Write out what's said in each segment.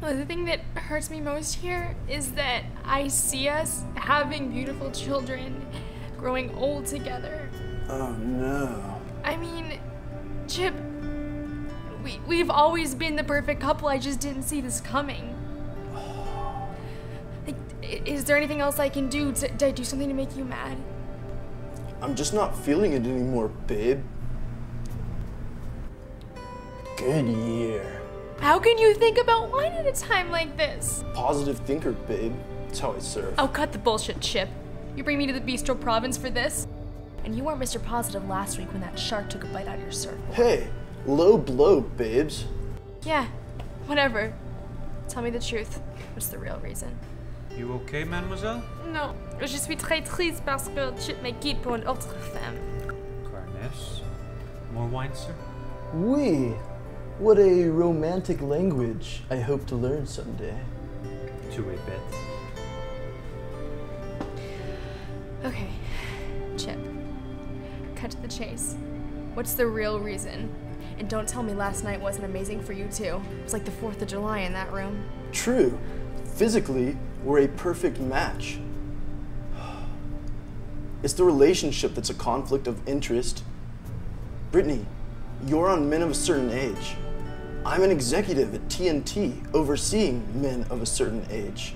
The thing that hurts me most here is that I see us having beautiful children, growing old together. Oh no. I mean, Chip, we've always been the perfect couple. I just didn't see this coming. Is there anything else I can do? Did I do something to make you mad? I'm just not feeling it anymore, babe. Good year. How can you think about wine at a time like this? Positive thinker, babe. That's how I serve. Oh, cut the bullshit, Chip. You bring me to the Bistro Provence for this? And you weren't Mr. Positive last week when that shark took a bite out of your surfboard. Hey, low blow, babes. Yeah, whatever. Tell me the truth. What's the real reason? You okay, mademoiselle? Non, je suis très triste parce que Chip me quitte pour une autre femme. Carnes, more wine, sir? Oui. What a romantic language I hope to learn someday. Tu es bête. Okay, Chip. Cut to the chase. What's the real reason? And don't tell me last night wasn't amazing for you too. It was like the 4th of July in that room. True. Physically, we're a perfect match. It's the relationship that's a conflict of interest. Brittany, you're on Men of a Certain Age. I'm an executive at TNT, overseeing Men of a Certain Age.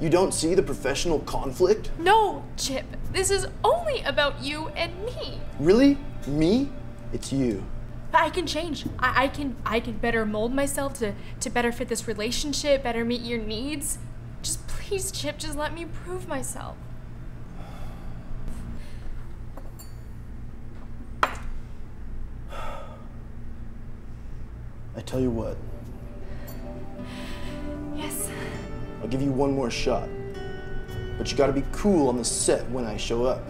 You don't see the professional conflict? No, Chip. This is only about you and me. Really? Me? It's you. But I can change. I can better mold myself to better fit this relationship, better meet your needs. Just please, Chip, just let me prove myself. I tell you what. Yes. I'll give you one more shot. But you gotta be cool on the set when I show up.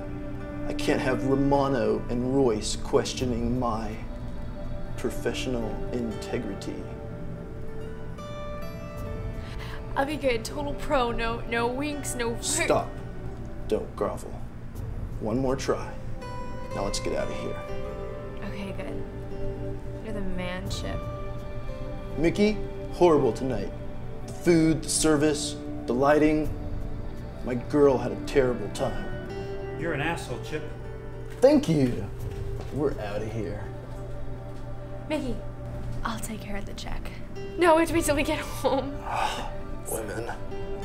I can't have Romano and Royce questioning my professional integrity. I'll be good, total pro, no winks, no flirt. Stop. Don't grovel. One more try. Now let's get out of here. Okay, good. You're the man, Chip. Mickey, horrible tonight. The food, the service, the lighting. My girl had a terrible time. You're an asshole, Chip. Thank you. We're out of here. Mickey, I'll take care of the check. No, wait till we get home. Women.